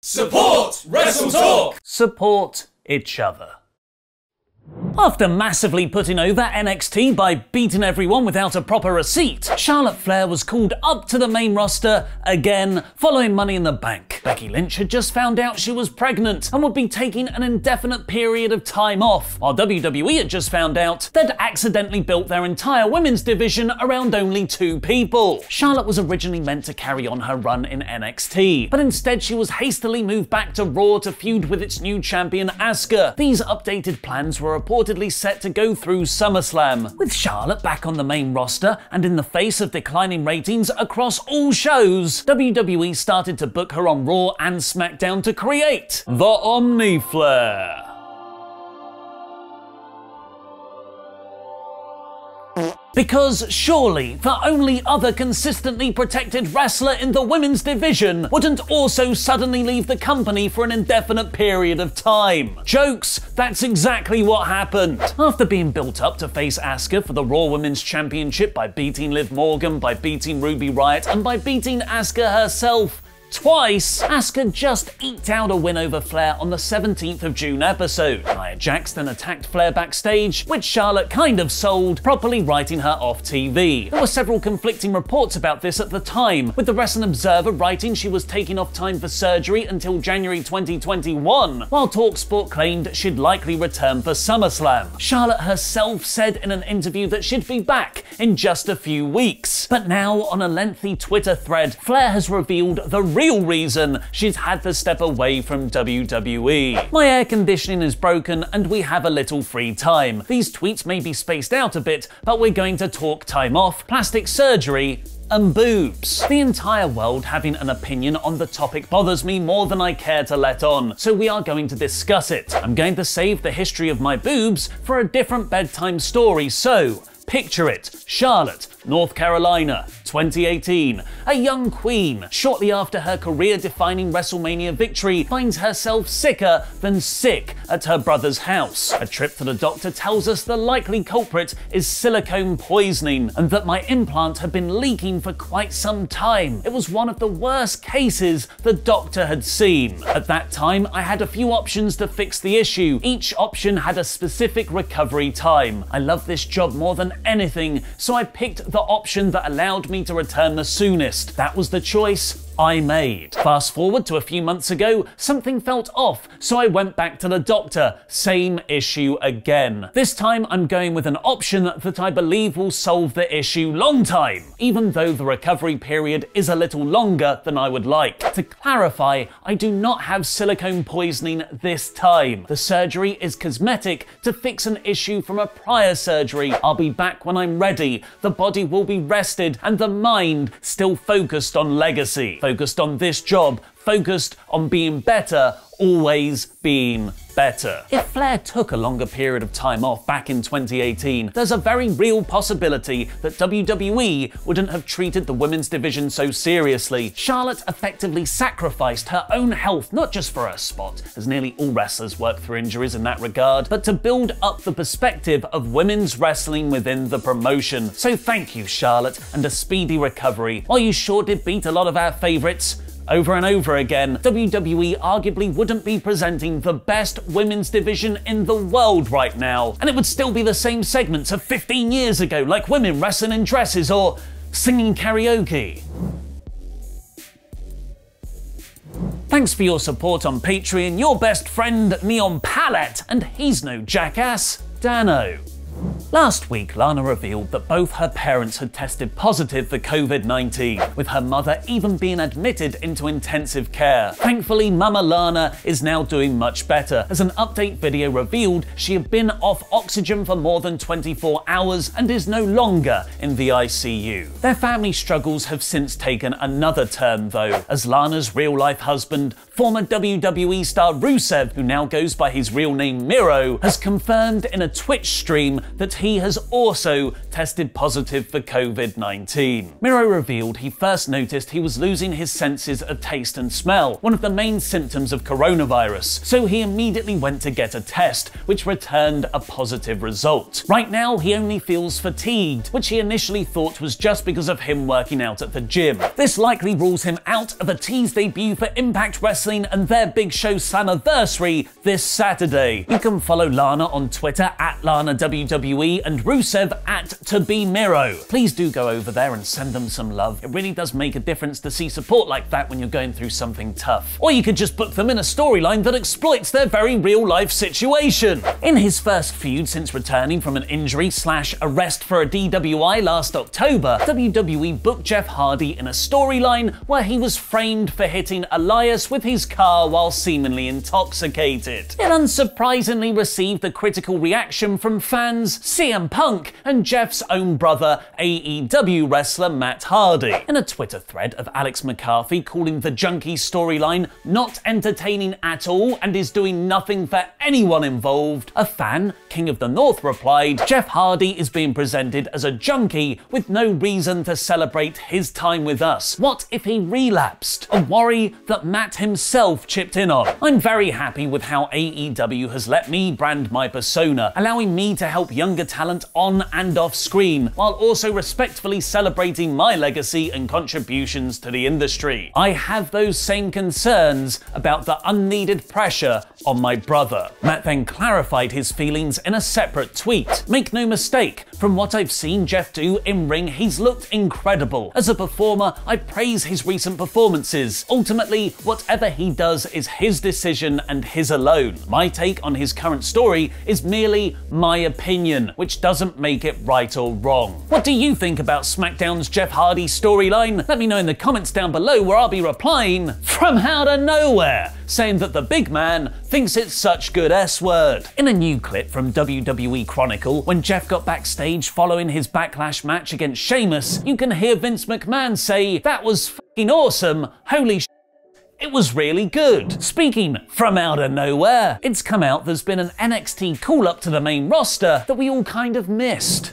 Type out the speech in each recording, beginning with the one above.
Support Wrestle Talk! Support each other. After massively putting over NXT by beating everyone without a proper receipt, Charlotte Flair was called up to the main roster again following Money in the Bank. Becky Lynch had just found out she was pregnant and would be taking an indefinite period of time off, while WWE had just found out they'd accidentally built their entire women's division around only two people. Charlotte was originally meant to carry on her run in NXT, but instead she was hastily moved back to Raw to feud with its new champion Asuka. These updated plans were reported set to go through SummerSlam. With Charlotte back on the main roster and in the face of declining ratings across all shows, WWE started to book her on Raw and SmackDown to create the Omni Flair. Because surely the only other consistently protected wrestler in the women's division wouldn't also suddenly leave the company for an indefinite period of time. Jokes, that's exactly what happened. After being built up to face Asuka for the Raw Women's Championship by beating Liv Morgan, by beating Ruby Riott, and by beating Asuka herself, twice, Asuka just eked out a win over Flair on the 17th of June episode. Nia Jax then attacked Flair backstage, which Charlotte kind of sold, properly writing her off TV. There were several conflicting reports about this at the time, with the Wrestling Observer writing she was taking off time for surgery until January 2021, while TalkSport claimed she'd likely return for SummerSlam. Charlotte herself said in an interview that she'd be back in just a few weeks. But now, on a lengthy Twitter thread, Flair has revealed the real reason she's had to step away from WWE. My air conditioning is broken and we have a little free time. These tweets may be spaced out a bit, but we're going to talk time off, plastic surgery, and boobs. The entire world having an opinion on the topic bothers me more than I care to let on, so we are going to discuss it. I'm going to save the history of my boobs for a different bedtime story, so picture it, Charlotte, North Carolina, 2018. A young queen, shortly after her career-defining WrestleMania victory, finds herself sicker than sick at her brother's house. A trip to the doctor tells us the likely culprit is silicone poisoning and that my implant had been leaking for quite some time. It was one of the worst cases the doctor had seen. At that time, I had a few options to fix the issue. Each option had a specific recovery time. I love this job more than anything, so I picked the option that allowed me to return the soonest. That was the choice I made. Fast forward to a few months ago, something felt off, so I went back to the doctor. Same issue again. This time I'm going with an option that I believe will solve the issue long time, even though the recovery period is a little longer than I would like. To clarify, I do not have silicone poisoning this time. The surgery is cosmetic to fix an issue from a prior surgery. I'll be back when I'm ready. The body will be rested and the mind still focused on legacy. Focused on this job, focused on being better, always being better. If Flair took a longer period of time off back in 2018, there's a very real possibility that WWE wouldn't have treated the women's division so seriously. Charlotte effectively sacrificed her own health, not just for her spot, as nearly all wrestlers work through injuries in that regard, but to build up the perspective of women's wrestling within the promotion. So thank you, Charlotte, and a speedy recovery. While you sure did beat a lot of our favorites, over and over again, WWE arguably wouldn't be presenting the best women's division in the world right now, and it would still be the same segments of 15 years ago, like women wrestling in dresses or singing karaoke. Thanks for your support on Patreon, your best friend Neon Palette, and he's no jackass, Dano. Last week, Lana revealed that both her parents had tested positive for COVID-19, with her mother even being admitted into intensive care. Thankfully, Mama Lana is now doing much better, as an update video revealed she had been off oxygen for more than 24 hours and is no longer in the ICU. Their family struggles have since taken another turn, though, as Lana's real-life husband, former WWE star Rusev, who now goes by his real name Miro, has confirmed in a Twitch stream that he has also tested positive for COVID-19. Miro revealed he first noticed he was losing his senses of taste and smell, one of the main symptoms of coronavirus, so he immediately went to get a test, which returned a positive result. Right now, he only feels fatigued, which he initially thought was just because of him working out at the gym. This likely rules him out of a tease debut for Impact Wrestling and their big show Slammiversary this Saturday. You can follow Lana on Twitter @LanaWWE and Rusev @ToBeMiro. Please do go over there and send them some love. It really does make a difference to see support like that when you're going through something tough. Or you could just book them in a storyline that exploits their very real life situation. In his first feud since returning from an injury/arrest for a DWI last October, WWE booked Jeff Hardy in a storyline where he was framed for hitting Elias with his car while seemingly intoxicated. It unsurprisingly received a critical reaction from fans, CM Punk, and Jeff's own brother, AEW wrestler Matt Hardy. In a Twitter thread of Alex McCarthy calling the junkie storyline not entertaining at all and is doing nothing for anyone involved, a fan, King of the North, replied, "Jeff Hardy is being presented as a junkie with no reason to celebrate his time with us. What if he relapsed?" A worry that Matt himself chipped in on. "I'm very happy with how AEW has let me brand my persona, allowing me to help younger talent on and off screen, while also respectfully celebrating my legacy and contributions to the industry. I have those same concerns about the unneeded pressure on my brother." Matt then clarified his feelings in a separate tweet. "Make no mistake, from what I've seen Jeff do in ring, he's looked incredible. As a performer, I praise his recent performances. Ultimately, whatever he does is his decision and his alone. My take on his current story is merely my opinion, which doesn't make it right or wrong." What do you think about SmackDown's Jeff Hardy storyline? Let me know in the comments down below, where I'll be replying from out of nowhere, saying that the big man thinks it's such good S-word. In a new clip from WWE Chronicle, when Jeff got backstage following his Backlash match against Sheamus, you can hear Vince McMahon say, "That was f***ing awesome, holy sh**. It was really good." Speaking from out of nowhere, it's come out there's been an NXT call-up to the main roster that we all kind of missed.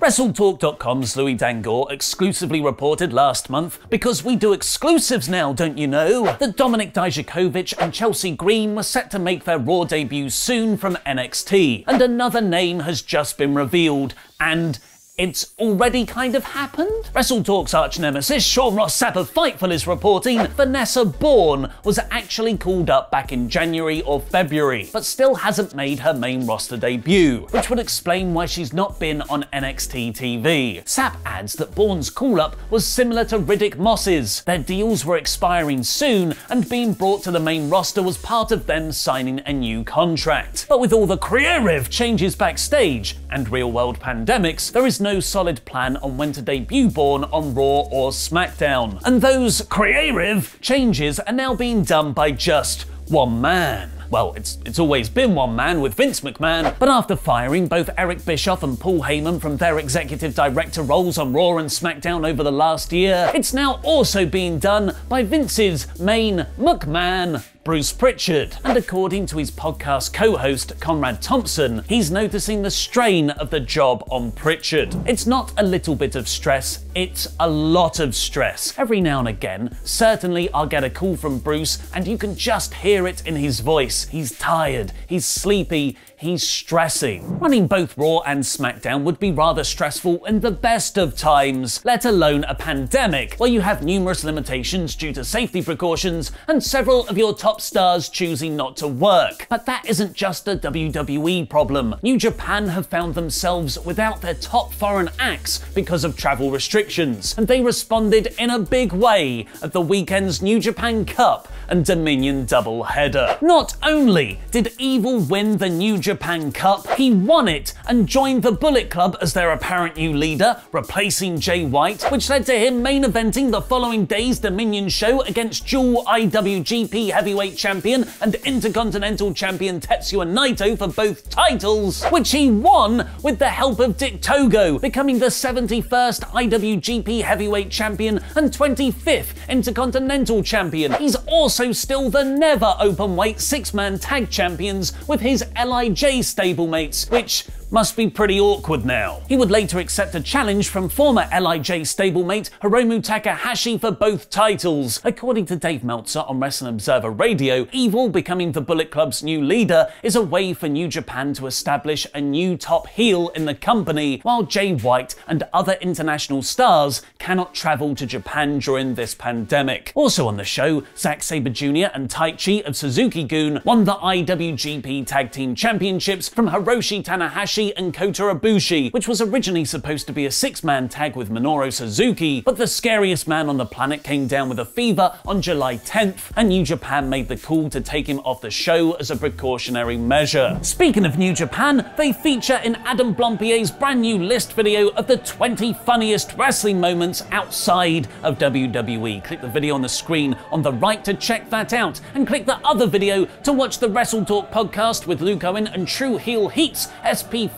WrestleTalk.com's Louis Dangor exclusively reported last month, because we do exclusives now, don't you know, that Dominik Dijakovic and Chelsea Green were set to make their Raw debut soon from NXT. And another name has just been revealed, and it's already kind of happened. WrestleTalk's arch-nemesis, Sean Ross Sapp of Fightful, is reporting Vanessa Bourne was actually called up back in January or February, but still hasn't made her main roster debut, which would explain why she's not been on NXT TV. Sapp adds that Bourne's call-up was similar to Riddick Moss's. Their deals were expiring soon, and being brought to the main roster was part of them signing a new contract. But with all the creative changes backstage and real-world pandemics, there is no solid plan on when to debut Bourne on Raw or SmackDown, and those creative changes are now being done by just one man. Well, it's always been one man with Vince McMahon, but after firing both Eric Bischoff and Paul Heyman from their executive director roles on Raw and SmackDown over the last year, it's now also being done by Vince's main McMahon, Bruce Pritchard. And according to his podcast co-host Conrad Thompson, he's noticing the strain of the job on Pritchard. "It's not a little bit of stress, it's a lot of stress. Every now and again, certainly I'll get a call from Bruce and you can just hear it in his voice. He's tired, he's sleepy, he's stressing." Running both Raw and SmackDown would be rather stressful in the best of times, let alone a pandemic, where you have numerous limitations due to safety precautions and several of your top stars choosing not to work. But that isn't just a WWE problem. New Japan have found themselves without their top foreign acts because of travel restrictions, and they responded in a big way at the weekend's New Japan Cup and Dominion doubleheader. Not only did Evil win the New Japan Cup, he won it and joined the Bullet Club as their apparent new leader, replacing Jay White, which led to him main eventing the following day's Dominion show against dual IWGP heavyweight Heavyweight Champion and Intercontinental Champion Tetsuya Naito for both titles, which he won with the help of Dick Togo, becoming the 71st IWGP Heavyweight Champion and 25th Intercontinental Champion. He's also still the never openweight six-man tag champions with his LIJ stablemates, which must be pretty awkward now. He would later accept a challenge from former LIJ stablemate Hiromu Takahashi for both titles. According to Dave Meltzer on Wrestling Observer Radio, Evil becoming the Bullet Club's new leader is a way for New Japan to establish a new top heel in the company, while Jay White and other international stars cannot travel to Japan during this pandemic. Also on the show, Zack Sabre Jr. and Taichi of Suzuki-Gun won the IWGP Tag Team Championships from Hiroshi Tanahashi and Kota Ibushi, which was originally supposed to be a six-man tag with Minoru Suzuki, but the scariest man on the planet came down with a fever on July 10th, and New Japan made the call to take him off the show as a precautionary measure. Speaking of New Japan, they feature in Adam Blompier's brand new list video of the 20 funniest wrestling moments outside of WWE. Click the video on the screen on the right to check that out, and click the other video to watch the Wrestle Talk podcast with Luke Owen and True Heel Heat's SP3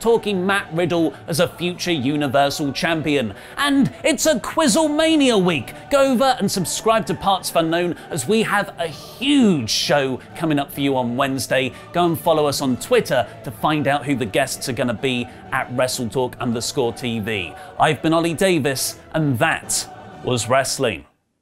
talking Matt Riddle as a future Universal Champion. And it's a Quizlemania week! Go over and subscribe to Parts Unknown as we have a huge show coming up for you on Wednesday. Go and follow us on Twitter to find out who the guests are going to be at WrestleTalk_TV. I've been Ollie Davis, and that was wrestling.